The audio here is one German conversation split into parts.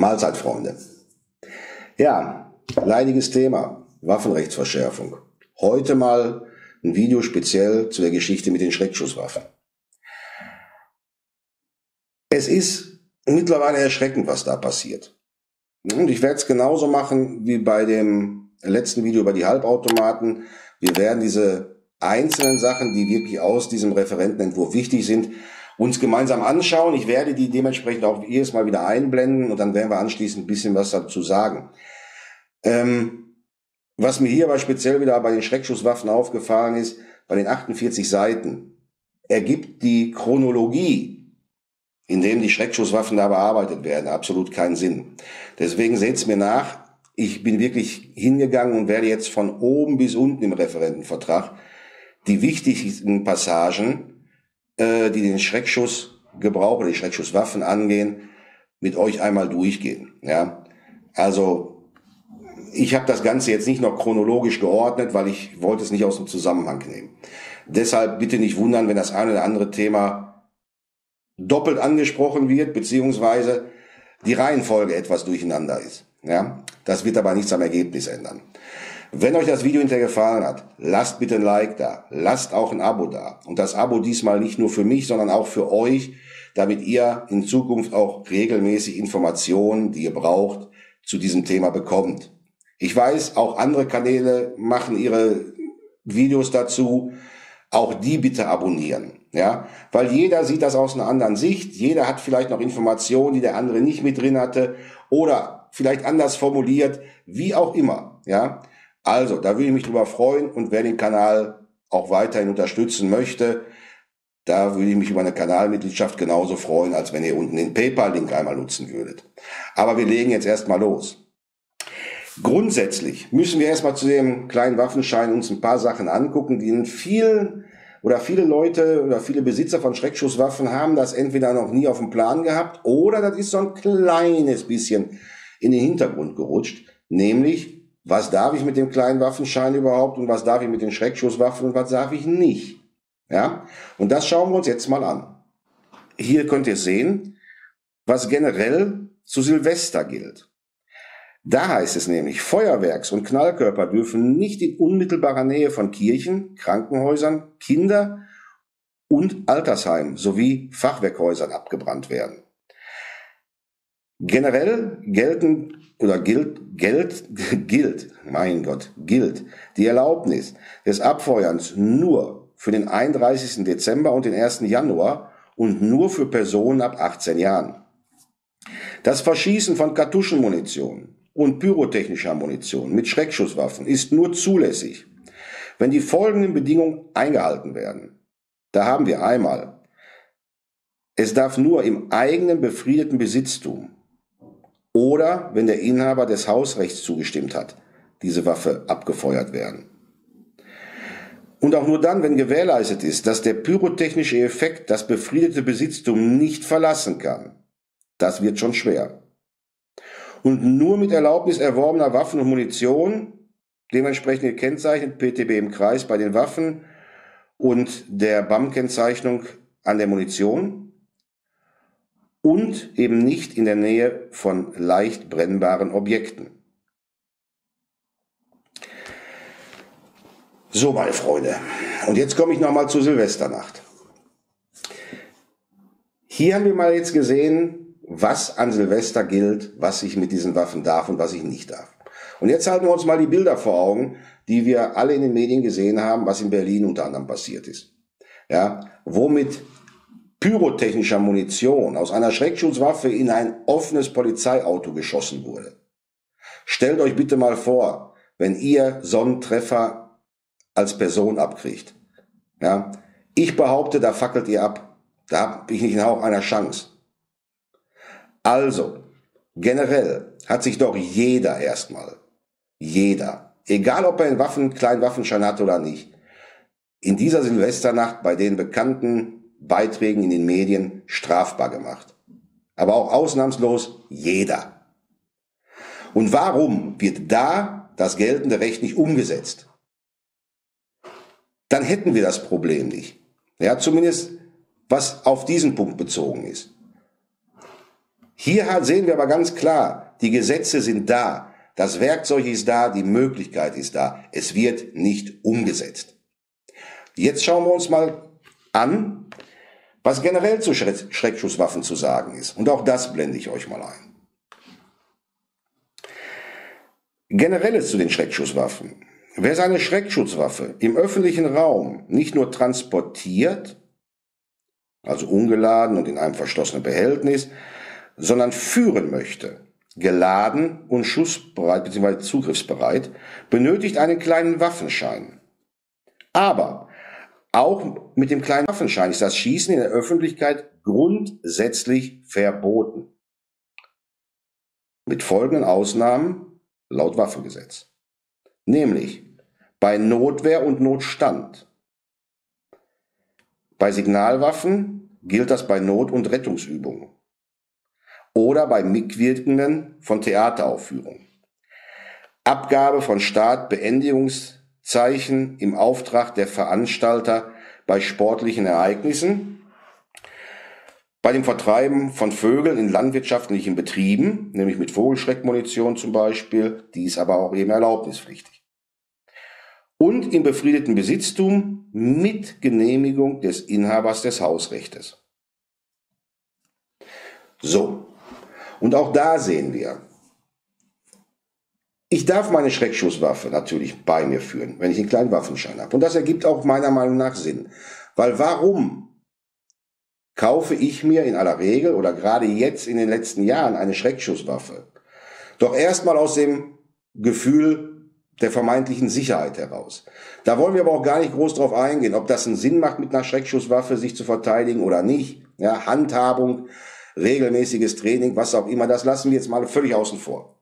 Mahlzeitfreunde. Ja, leidiges Thema, Waffenrechtsverschärfung. Heute mal ein Video speziell zu der Geschichte mit den Schreckschusswaffen. Es ist mittlerweile erschreckend, was da passiert. Und ich werde es genauso machen wie bei dem letzten Video über die Halbautomaten. Wir werden diese einzelnen Sachen, die wirklich aus diesem Referentenentwurf wichtig sind, uns gemeinsam anschauen. Ich werde die dementsprechend auch jedes Mal wieder einblenden und dann werden wir anschließend ein bisschen was dazu sagen. Was mir hier aber speziell wieder bei den Schreckschusswaffen aufgefallen ist, bei den 48 Seiten, ergibt die Chronologie, in dem die Schreckschusswaffen da bearbeitet werden, absolut keinen Sinn. Deswegen seht's mir nach, ich bin wirklich hingegangen und werde jetzt von oben bis unten im Referentenvertrag die wichtigsten Passagen, die den Schreckschussgebrauch oder die Schreckschusswaffen angehen, mit euch einmal durchgehen. Ja? Also ich habe das Ganze jetzt nicht noch chronologisch geordnet, weil ich wollte es nicht aus dem Zusammenhang nehmen. Deshalb bitte nicht wundern, wenn das eine oder andere Thema doppelt angesprochen wird, beziehungsweise die Reihenfolge etwas durcheinander ist. Ja? Das wird aber nichts am Ergebnis ändern. Wenn euch das Video hinterher gefallen hat, lasst bitte ein Like da, lasst auch ein Abo da. Und das Abo diesmal nicht nur für mich, sondern auch für euch, damit ihr in Zukunft auch regelmäßig Informationen, die ihr braucht, zu diesem Thema bekommt. Ich weiß, auch andere Kanäle machen ihre Videos dazu. Auch die bitte abonnieren. Ja, weil jeder sieht das aus einer anderen Sicht, jeder hat vielleicht noch Informationen, die der andere nicht mit drin hatte oder vielleicht anders formuliert, wie auch immer. Ja, also da würde ich mich drüber freuen und wer den Kanal auch weiterhin unterstützen möchte, da würde ich mich über eine Kanalmitgliedschaft genauso freuen, als wenn ihr unten den PayPal-Link einmal nutzen würdet. Aber wir legen jetzt erstmal los. Grundsätzlich müssen wir erstmal zu dem kleinen Waffenschein uns ein paar Sachen angucken, die in vielen oder viele Leute oder viele Besitzer von Schreckschusswaffen haben das entweder noch nie auf dem Plan gehabt oder das ist so ein kleines bisschen in den Hintergrund gerutscht. Nämlich, was darf ich mit dem kleinen Waffenschein überhaupt und was darf ich mit den Schreckschusswaffen und was darf ich nicht? Ja? Und das schauen wir uns jetzt mal an. Hier könnt ihr sehen, was generell zu Silvester gilt. Da heißt es nämlich, Feuerwerks- und Knallkörper dürfen nicht in unmittelbarer Nähe von Kirchen, Krankenhäusern, Kinder- und Altersheimen sowie Fachwerkhäusern abgebrannt werden. Generell gilt die Erlaubnis des Abfeuerns nur für den 31. Dezember und den 1. Januar und nur für Personen ab 18 Jahren. Das Verschießen von Kartuschenmunition und pyrotechnischer Munition mit Schreckschusswaffen ist nur zulässig, wenn die folgenden Bedingungen eingehalten werden. Da haben wir einmal, es darf nur im eigenen befriedeten Besitztum oder wenn der Inhaber des Hausrechts zugestimmt hat, diese Waffe abgefeuert werden. Und auch nur dann, wenn gewährleistet ist, dass der pyrotechnische Effekt das befriedete Besitztum nicht verlassen kann. Das wird schon schwer. Und nur mit Erlaubnis erworbener Waffen und Munition, dementsprechend gekennzeichnet, PTB im Kreis bei den Waffen und der BAM-Kennzeichnung an der Munition und eben nicht in der Nähe von leicht brennbaren Objekten. So, meine Freunde, und jetzt komme ich nochmal zur Silvesternacht. Hier haben wir mal jetzt gesehen, was an Silvester gilt, was ich mit diesen Waffen darf und was ich nicht darf. Und jetzt halten wir uns mal die Bilder vor Augen, die wir alle in den Medien gesehen haben, was in Berlin unter anderem passiert ist. Ja, wo mit pyrotechnischer Munition aus einer Schreckschusswaffe in ein offenes Polizeiauto geschossen wurde. Stellt euch bitte mal vor, wenn ihr so einen Treffer als Person abkriegt. Ja, ich behaupte, da fackelt ihr ab. Da habe ich nicht einen Hauch einer Chance. Also, generell hat sich doch jeder erstmal, egal ob er einen kleinen Waffenschein hat oder nicht, in dieser Silvesternacht bei den bekannten Beiträgen in den Medien strafbar gemacht. Aber auch ausnahmslos jeder. Und warum wird da das geltende Recht nicht umgesetzt? Dann hätten wir das Problem nicht. Ja, zumindest was auf diesen Punkt bezogen ist. Hier sehen wir aber ganz klar, die Gesetze sind da, das Werkzeug ist da, die Möglichkeit ist da. Es wird nicht umgesetzt. Jetzt schauen wir uns mal an, was generell zu Schreckschusswaffen zu sagen ist. Und auch das blende ich euch mal ein. Generelles zu den Schreckschusswaffen. Wer seine Schreckschusswaffe im öffentlichen Raum nicht nur transportiert, also ungeladen und in einem verschlossenen Behältnis, sondern führen möchte, geladen und schussbereit bzw. zugriffsbereit, benötigt einen kleinen Waffenschein. Aber auch mit dem kleinen Waffenschein ist das Schießen in der Öffentlichkeit grundsätzlich verboten. Mit folgenden Ausnahmen laut Waffengesetz. Nämlich bei Notwehr und Notstand. Bei Signalwaffen gilt das bei Not- und Rettungsübungen oder bei Mitwirkenden von Theateraufführungen. Abgabe von Staat Beendigungszeichen im Auftrag der Veranstalter bei sportlichen Ereignissen, bei dem Vertreiben von Vögeln in landwirtschaftlichen Betrieben, nämlich mit Vogelschreckmunition zum Beispiel, die ist aber auch eben erlaubnispflichtig. Und im befriedeten Besitztum mit Genehmigung des Inhabers des Hausrechtes. So, und auch da sehen wir, ich darf meine Schreckschusswaffe natürlich bei mir führen, wenn ich einen kleinen Waffenschein habe. Und das ergibt auch meiner Meinung nach Sinn. Weil warum kaufe ich mir in aller Regel oder gerade jetzt in den letzten Jahren eine Schreckschusswaffe? Doch erstmal aus dem Gefühl der vermeintlichen Sicherheit heraus. Da wollen wir aber auch gar nicht groß drauf eingehen, ob das einen Sinn macht, mit einer Schreckschusswaffe sich zu verteidigen oder nicht. Ja, Handhabung, regelmäßiges Training, was auch immer, das lassen wir jetzt mal völlig außen vor.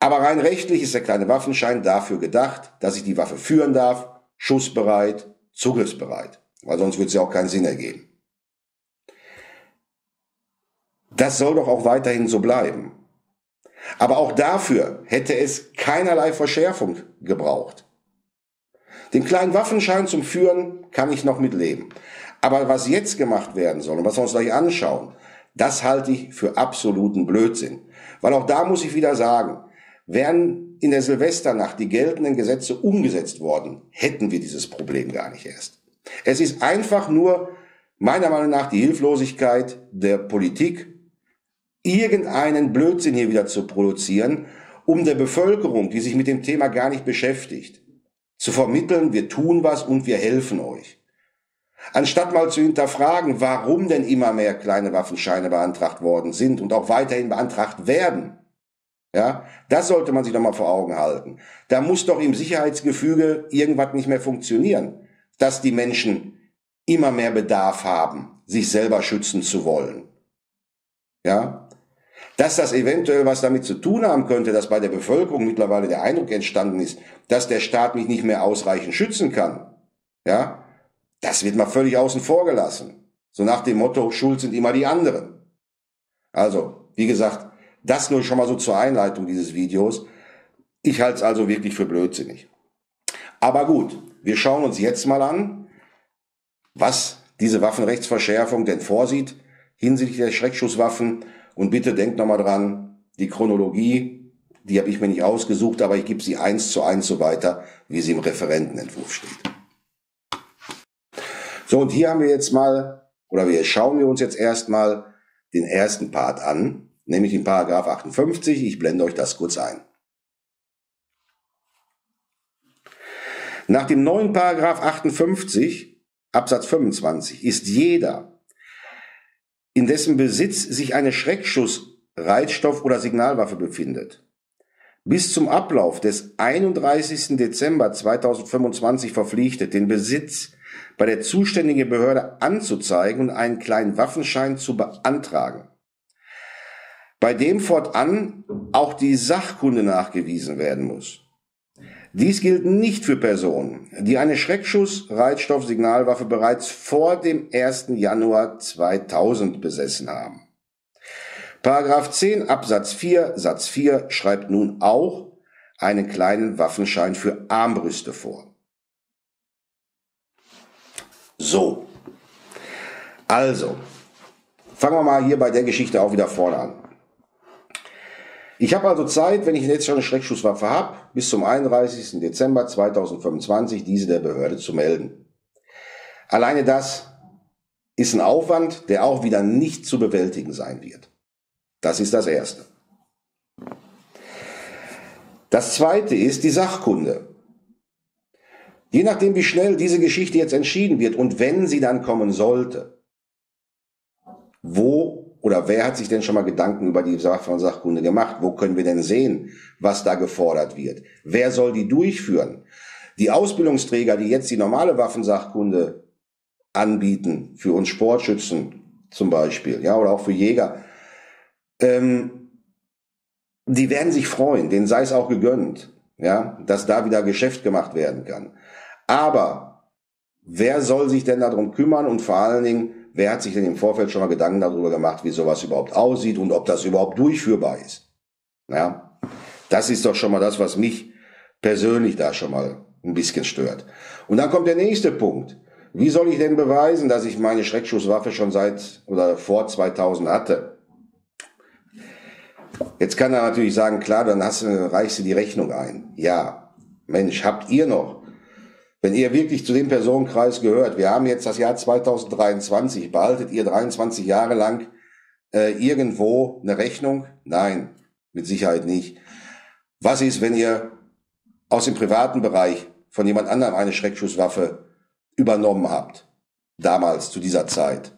Aber rein rechtlich ist der kleine Waffenschein dafür gedacht, dass ich die Waffe führen darf, schussbereit, zugriffsbereit, weil sonst würde es ja auch keinen Sinn ergeben. Das soll doch auch weiterhin so bleiben. Aber auch dafür hätte es keinerlei Verschärfung gebraucht. Den kleinen Waffenschein zum Führen kann ich noch mitleben. Aber was jetzt gemacht werden soll und was wir uns gleich anschauen, das halte ich für absoluten Blödsinn. Weil auch da muss ich wieder sagen, wären in der Silvesternacht die geltenden Gesetze umgesetzt worden, hätten wir dieses Problem gar nicht erst. Es ist einfach nur meiner Meinung nach die Hilflosigkeit der Politik, irgendeinen Blödsinn hier wieder zu produzieren, um der Bevölkerung, die sich mit dem Thema gar nicht beschäftigt, zu vermitteln, wir tun was und wir helfen euch. Anstatt mal zu hinterfragen, warum denn immer mehr kleine Waffenscheine beantragt worden sind und auch weiterhin beantragt werden. Ja, das sollte man sich doch mal vor Augen halten. Da muss doch im Sicherheitsgefüge irgendwas nicht mehr funktionieren, dass die Menschen immer mehr Bedarf haben, sich selber schützen zu wollen. Ja. Dass das eventuell was damit zu tun haben könnte, dass bei der Bevölkerung mittlerweile der Eindruck entstanden ist, dass der Staat mich nicht mehr ausreichend schützen kann, ja, das wird mal völlig außen vor gelassen. So nach dem Motto, schuld sind immer die anderen. Also, wie gesagt, das nur schon mal so zur Einleitung dieses Videos. Ich halte es also wirklich für blödsinnig. Aber gut, wir schauen uns jetzt mal an, was diese Waffenrechtsverschärfung denn vorsieht hinsichtlich der Schreckschusswaffen. Und bitte denkt nochmal dran, die Chronologie, die habe ich mir nicht ausgesucht, aber ich gebe sie 1:1 so weiter, wie sie im Referentenentwurf steht. So, und hier haben wir jetzt mal, oder wir schauen wir uns jetzt erstmal den ersten Part an, nämlich den Paragraph 58. Ich blende euch das kurz ein. Nach dem neuen Paragraph 58, Absatz 25, ist jeder, in dessen Besitz sich eine Schreckschussreizstoff oder Signalwaffe befindet, bis zum Ablauf des 31. Dezember 2025 verpflichtet, den Besitz bei der zuständigen Behörde anzuzeigen und einen kleinen Waffenschein zu beantragen, bei dem fortan auch die Sachkunde nachgewiesen werden muss. Dies gilt nicht für Personen, die eine Schreckschuss-Reizstoff-Signalwaffe bereits vor dem 1. Januar 2000 besessen haben. Paragraph 10 Absatz 4 Satz 4 schreibt nun auch einen kleinen Waffenschein für Armbrüste vor. So, also Fangen wir mal hier bei der Geschichte auch wieder vorne an. Ich habe also Zeit, wenn ich jetzt schon eine Schreckschusswaffe habe, bis zum 31. Dezember 2025 diese der Behörde zu melden. Alleine das ist ein Aufwand, der auch wieder nicht zu bewältigen sein wird. Das ist das Erste. Das Zweite ist die Sachkunde. Je nachdem, wie schnell diese Geschichte jetzt entschieden wird und wenn sie dann kommen sollte, wo oder wer hat sich denn schon mal Gedanken über die Waffensachkunde gemacht? Wo können wir denn sehen, was da gefordert wird? Wer soll die durchführen? Die Ausbildungsträger, die jetzt die normale Waffensachkunde anbieten, für uns Sportschützen zum Beispiel, ja, oder auch für Jäger, die werden sich freuen, denen sei es auch gegönnt, ja, dass da wieder Geschäft gemacht werden kann. Aber wer soll sich denn darum kümmern und vor allen Dingen, wer hat sich denn im Vorfeld schon mal Gedanken darüber gemacht, wie sowas überhaupt aussieht und ob das überhaupt durchführbar ist? Ja, das ist doch schon mal das, was mich persönlich da schon mal ein bisschen stört. Und dann kommt der nächste Punkt. Wie soll ich denn beweisen, dass ich meine Schreckschusswaffe schon seit oder vor 2000 hatte? Jetzt kann er natürlich sagen, klar, dann reichst du die Rechnung ein. Ja, Mensch, habt ihr noch? Wenn ihr wirklich zu dem Personenkreis gehört, wir haben jetzt das Jahr 2023, behaltet ihr 23 Jahre lang irgendwo eine Rechnung? Nein, mit Sicherheit nicht. Was ist, wenn ihr aus dem privaten Bereich von jemand anderem eine Schreckschusswaffe übernommen habt? Damals, zu dieser Zeit.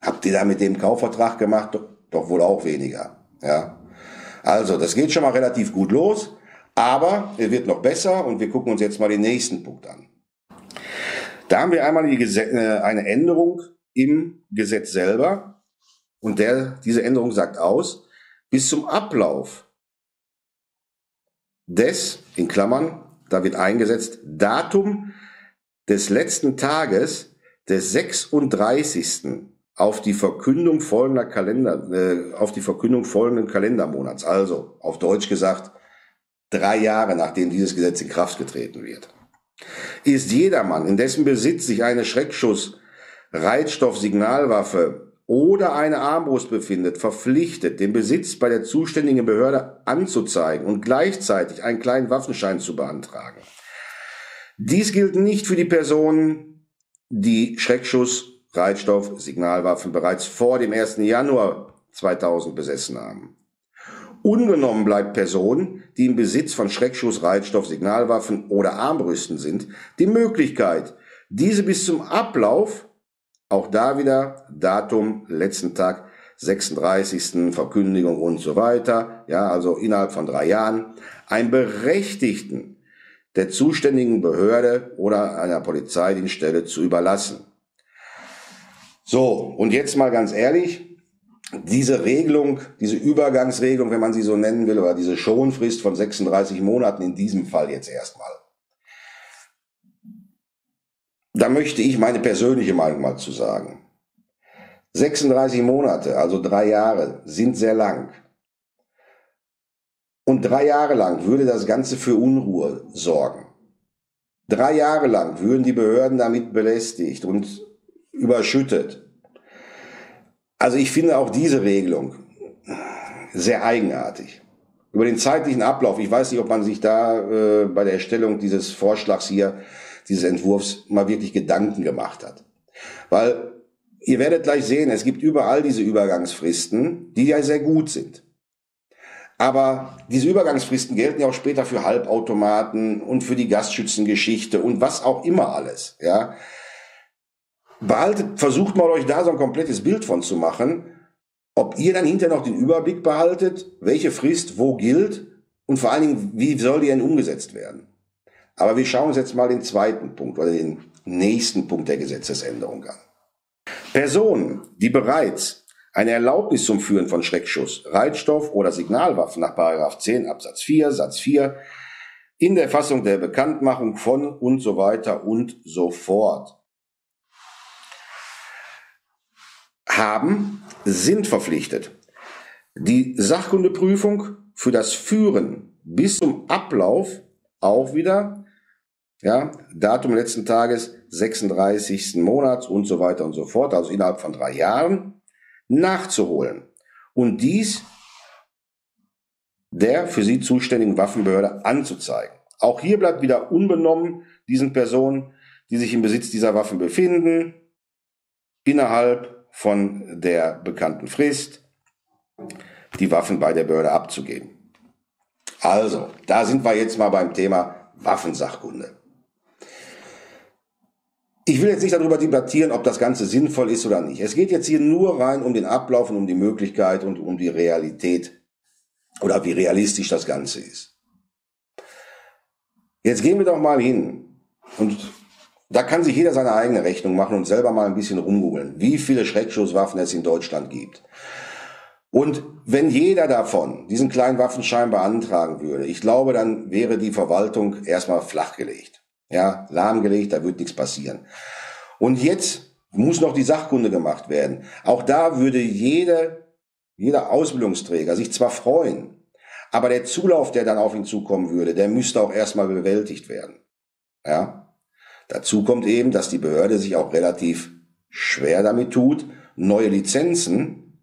Habt ihr da mit dem Kaufvertrag gemacht? Doch wohl auch weniger. Ja. Also, das geht schon mal relativ gut los. Aber er wird noch besser und wir gucken uns jetzt mal den nächsten Punkt an. Da haben wir einmal eine Änderung im Gesetz selber und diese Änderung sagt aus, bis zum Ablauf des, in Klammern, da wird eingesetzt, Datum des letzten Tages des 36. auf die Verkündung folgender Kalendermonats, also auf Deutsch gesagt, 3 Jahre, nachdem dieses Gesetz in Kraft getreten wird, ist jedermann, in dessen Besitz sich eine Schreckschuss-Reizstoff, Signalwaffe oder eine Armbrust befindet, verpflichtet, den Besitz bei der zuständigen Behörde anzuzeigen und gleichzeitig einen kleinen Waffenschein zu beantragen. Dies gilt nicht für die Personen, die Schreckschuss, Reizstoff, Signalwaffen bereits vor dem 1. Januar 2000 besessen haben. Ungenommen bleibt Personen, die im Besitz von Schreckschuss, Reizstoff, Signalwaffen oder Armbrüsten sind, die Möglichkeit, diese bis zum Ablauf, auch da wieder Datum, letzten Tag, 36. Verkündigung und so weiter, ja, also innerhalb von 3 Jahren, einen Berechtigten der zuständigen Behörde oder einer Polizeidienststelle zu überlassen. So, und jetzt mal ganz ehrlich, diese Regelung, diese Übergangsregelung, wenn man sie so nennen will, oder diese Schonfrist von 36 Monaten in diesem Fall jetzt erstmal. Da möchte ich meine persönliche Meinung mal zu sagen. 36 Monate, also 3 Jahre, sind sehr lang. Und 3 Jahre lang würde das Ganze für Unruhe sorgen. 3 Jahre lang würden die Behörden damit belästigt und überschüttet. Also ich finde auch diese Regelung sehr eigenartig. Über den zeitlichen Ablauf, ich weiß nicht, ob man sich da bei der Erstellung dieses Vorschlags hier, dieses Entwurfs, mal wirklich Gedanken gemacht hat. Weil ihr werdet gleich sehen, es gibt überall diese Übergangsfristen, die ja sehr gut sind. Aber diese Übergangsfristen gelten ja auch später für Halbautomaten und für die Gastschützengeschichte und was auch immer alles, ja. Versucht mal euch da so ein komplettes Bild von zu machen, ob ihr dann hinterher noch den Überblick behaltet, welche Frist wo gilt und vor allen Dingen, wie soll die denn umgesetzt werden. Aber wir schauen uns jetzt mal den zweiten Punkt oder den nächsten Punkt der Gesetzesänderung an. Personen, die bereits eine Erlaubnis zum Führen von Schreckschuss, Reizstoff oder Signalwaffen nach § 10 Absatz 4, Satz 4 in der Fassung der Bekanntmachung von und so weiter und so fort haben, sind verpflichtet, die Sachkundeprüfung für das Führen bis zum Ablauf, auch wieder, ja, Datum letzten Tages, 36. Monats und so weiter und so fort, also innerhalb von 3 Jahren, nachzuholen und dies der für sie zuständigen Waffenbehörde anzuzeigen. Auch hier bleibt wieder unbenommen diesen Personen, die sich im Besitz dieser Waffen befinden, innerhalb von der bekannten Frist die Waffen bei der Behörde abzugeben. Also, da sind wir jetzt mal beim Thema Waffensachkunde. Ich will jetzt nicht darüber debattieren, ob das Ganze sinnvoll ist oder nicht. Es geht jetzt hier nur rein um den Ablauf und um die Möglichkeit und um die Realität oder wie realistisch das Ganze ist. Jetzt gehen wir doch mal hin und da kann sich jeder seine eigene Rechnung machen und selber mal ein bisschen rumgoogeln, wie viele Schreckschusswaffen es in Deutschland gibt. Und wenn jeder davon diesen kleinen Waffenschein beantragen würde, ich glaube, dann wäre die Verwaltung erstmal flachgelegt. Ja, lahmgelegt, da wird nichts passieren. Und jetzt muss noch die Sachkunde gemacht werden. Auch da würde jeder Ausbildungsträger sich zwar freuen, aber der Zulauf, der dann auf ihn zukommen würde, der müsste auch erstmal bewältigt werden. Ja? Dazu kommt eben, dass die Behörde sich auch relativ schwer damit tut, neue Lizenzen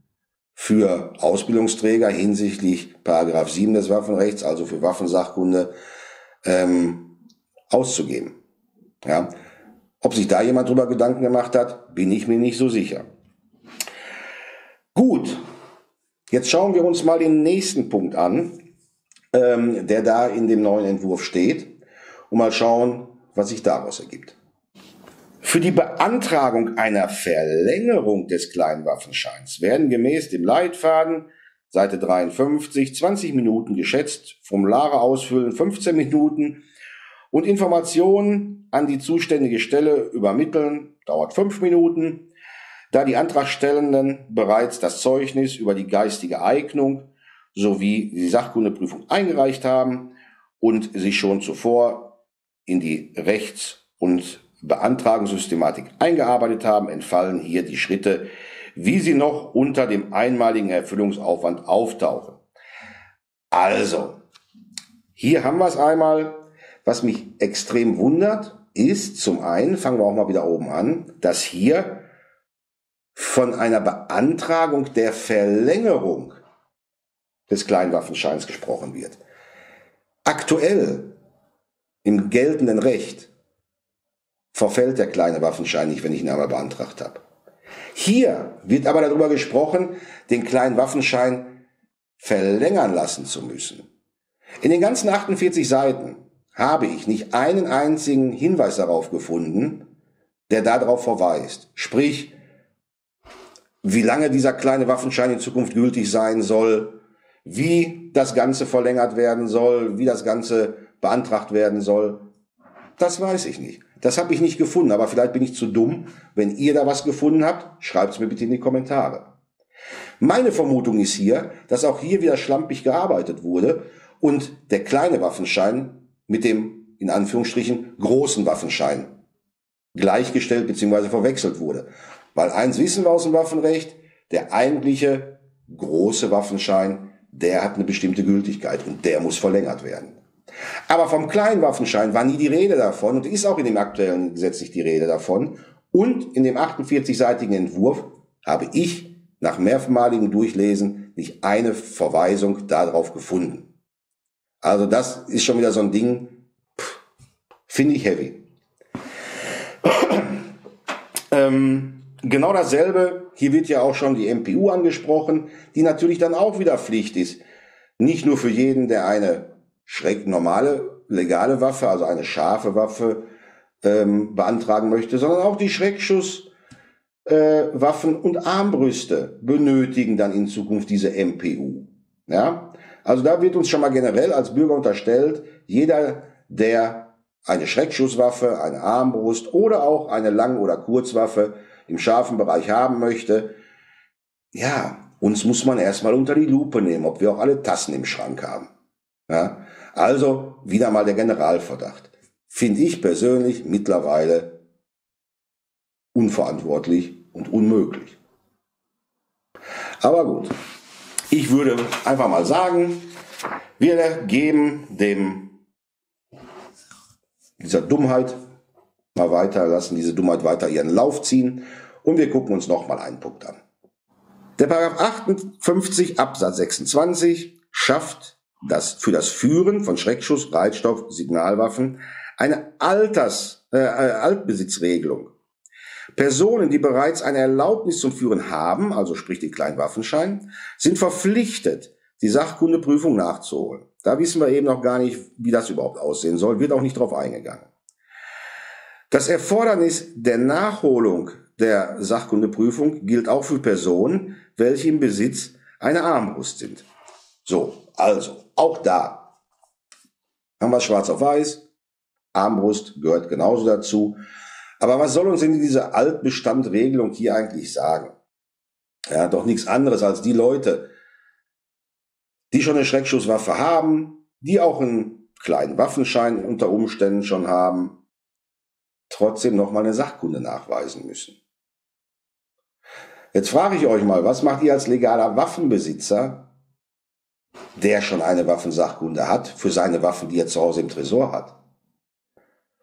für Ausbildungsträger hinsichtlich Paragraph 7 des Waffenrechts, also für Waffensachkunde, auszugeben. Ja? Ob sich da jemand drüber Gedanken gemacht hat, bin ich mir nicht so sicher. Gut, jetzt schauen wir uns mal den nächsten Punkt an, der da in dem neuen Entwurf steht und mal schauen, was sich daraus ergibt. Für die Beantragung einer Verlängerung des kleinen Waffenscheins werden gemäß dem Leitfaden Seite 53 20 Minuten geschätzt, Formulare ausfüllen 15 Minuten und Informationen an die zuständige Stelle übermitteln, dauert 5 Minuten, da die Antragstellenden bereits das Zeugnis über die geistige Eignung sowie die Sachkundeprüfung eingereicht haben und sich schon zuvor in die Rechts- und Beantragungssystematik eingearbeitet haben, entfallen hier die Schritte, wie sie noch unter dem einmaligen Erfüllungsaufwand auftauchen. Also, hier haben wir es einmal. Was mich extrem wundert, ist zum einen, fangen wir auch mal wieder oben an, dass hier von einer Beantragung der Verlängerung des Kleinwaffenscheins gesprochen wird. Aktuell im geltenden Recht verfällt der kleine Waffenschein nicht, wenn ich ihn einmal beantragt habe. Hier wird aber darüber gesprochen, den kleinen Waffenschein verlängern lassen zu müssen. In den ganzen 48 Seiten habe ich nicht einen einzigen Hinweis darauf gefunden, der darauf verweist. Sprich, wie lange dieser kleine Waffenschein in Zukunft gültig sein soll, wie das Ganze verlängert werden soll, wie das Ganze beantragt werden soll, das weiß ich nicht. Das habe ich nicht gefunden, aber vielleicht bin ich zu dumm. Wenn ihr da was gefunden habt, schreibt es mir bitte in die Kommentare. Meine Vermutung ist hier, dass auch hier wieder schlampig gearbeitet wurde und der kleine Waffenschein mit dem, in Anführungsstrichen, großen Waffenschein gleichgestellt bzw. verwechselt wurde. Weil eins wissen wir aus dem Waffenrecht, der eigentliche große Waffenschein, der hat eine bestimmte Gültigkeit und der muss verlängert werden. Aber vom kleinen Waffenschein war nie die Rede davon und ist auch in dem aktuellen Gesetz nicht die Rede davon. Und in dem 48-seitigen Entwurf habe ich nach mehrmaligem Durchlesen nicht eine Verweisung darauf gefunden. Also das ist schon wieder so ein Ding, finde ich heavy. Genau dasselbe, hier wird ja auch schon die MPU angesprochen, die natürlich dann auch wieder Pflicht ist. Nicht nur für jeden, der eine normale, legale Waffe, also eine scharfe Waffe beantragen möchte, sondern auch die Schreckschusswaffen und Armbrüste benötigen dann in Zukunft diese MPU. Ja? Also da wird uns schon mal generell als Bürger unterstellt, jeder, der eine Schreckschusswaffe, eine Armbrust oder auch eine Lang- oder Kurzwaffe im scharfen Bereich haben möchte, ja, uns muss man erstmal unter die Lupe nehmen, ob wir auch alle Tassen im Schrank haben. Ja, also wieder mal der Generalverdacht. Finde ich persönlich mittlerweile unverantwortlich und unmöglich. Aber gut. Ich würde einfach mal sagen, wir geben dieser Dummheit mal weiter, lassen diese Dummheit weiter ihren Lauf ziehen und wir gucken uns nochmal einen Punkt an. Der § 58 Absatz 26 schafft das für das Führen von Schreckschuss, Reizstoff, Signalwaffen eine Altbesitzregelung. Personen, die bereits eine Erlaubnis zum Führen haben, also sprich den kleinen Waffenschein, sind verpflichtet, die Sachkundeprüfung nachzuholen. Da wissen wir eben noch gar nicht, wie das überhaupt aussehen soll, wird auch nicht drauf eingegangen. Das Erfordernis der Nachholung der Sachkundeprüfung gilt auch für Personen, welche im Besitz einer Armbrust sind. So, also, auch da haben wir schwarz auf weiß, Armbrust gehört genauso dazu. Aber was soll uns denn diese Altbestandregelung hier eigentlich sagen? Ja, doch nichts anderes als die Leute, die schon eine Schreckschusswaffe haben, die auch einen kleinen Waffenschein unter Umständen schon haben, trotzdem nochmal eine Sachkunde nachweisen müssen. Jetzt frage ich euch mal, was macht ihr als legaler Waffenbesitzer, der schon eine Waffensachkunde hat, für seine Waffen, die er zu Hause im Tresor hat?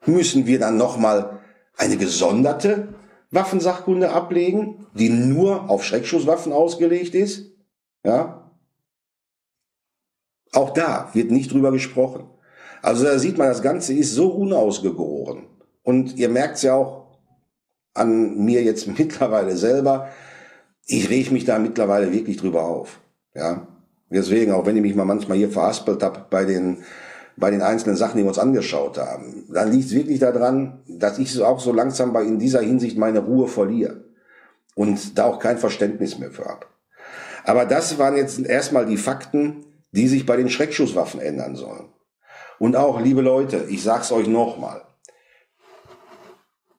Müssen wir dann nochmal eine gesonderte Waffensachkunde ablegen, die nur auf Schreckschusswaffen ausgelegt ist? Ja? Auch da wird nicht drüber gesprochen. Also da sieht man, das Ganze ist so unausgegoren. Und ihr merkt es ja auch an mir jetzt mittlerweile selber, ich reg mich da mittlerweile wirklich drüber auf. Ja? Deswegen, auch wenn ich mich mal manchmal hier verhaspelt habe bei den einzelnen Sachen, die wir uns angeschaut haben, dann liegt es wirklich daran, dass ich auch so langsam in dieser Hinsicht meine Ruhe verliere und da auch kein Verständnis mehr für habe. Aber das waren jetzt erstmal die Fakten, die sich bei den Schreckschusswaffen ändern sollen. Und auch, liebe Leute, ich sag's euch nochmal,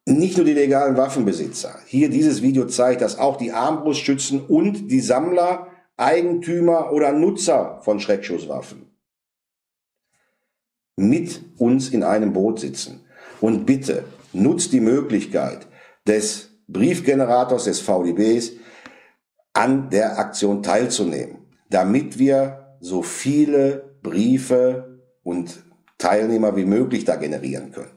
nicht nur die legalen Waffenbesitzer. Hier dieses Video zeigt, dass auch die Armbrustschützen und die Sammler, Eigentümer oder Nutzer von Schreckschusswaffen mit uns in einem Boot sitzen. Und bitte nutzt die Möglichkeit des Briefgenerators des VDBs, an der Aktion teilzunehmen, damit wir so viele Briefe und Teilnehmer wie möglich da generieren können.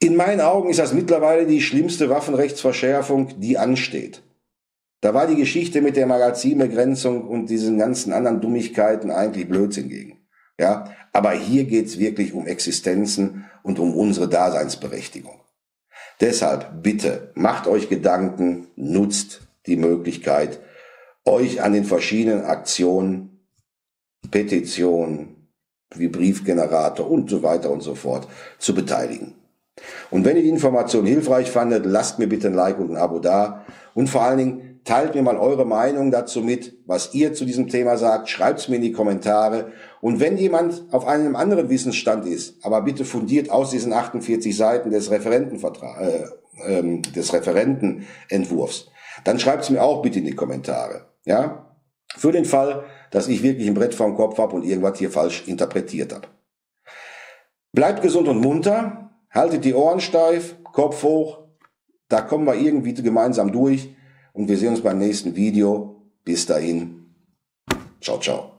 In meinen Augen ist das mittlerweile die schlimmste Waffenrechtsverschärfung, die ansteht. Da war die Geschichte mit der Magazinbegrenzung und diesen ganzen anderen Dummigkeiten eigentlich Blödsinn gegen. Ja? Aber hier geht's wirklich um Existenzen und um unsere Daseinsberechtigung. Deshalb bitte, macht euch Gedanken, nutzt die Möglichkeit, euch an den verschiedenen Aktionen, Petitionen, wie Briefgenerator und so weiter und so fort zu beteiligen. Und wenn ihr die Information hilfreich fandet, lasst mir bitte ein Like und ein Abo da und vor allen Dingen teilt mir mal eure Meinung dazu mit, was ihr zu diesem Thema sagt. Schreibt es mir in die Kommentare. Und wenn jemand auf einem anderen Wissensstand ist, aber bitte fundiert aus diesen 48 Seiten des Referentenentwurfs, dann schreibt es mir auch bitte in die Kommentare. Ja? Für den Fall, dass ich wirklich ein Brett vorm Kopf habe und irgendwas hier falsch interpretiert habe. Bleibt gesund und munter. Haltet die Ohren steif, Kopf hoch. Da kommen wir irgendwie gemeinsam durch. Und wir sehen uns beim nächsten Video. Bis dahin. Ciao, ciao.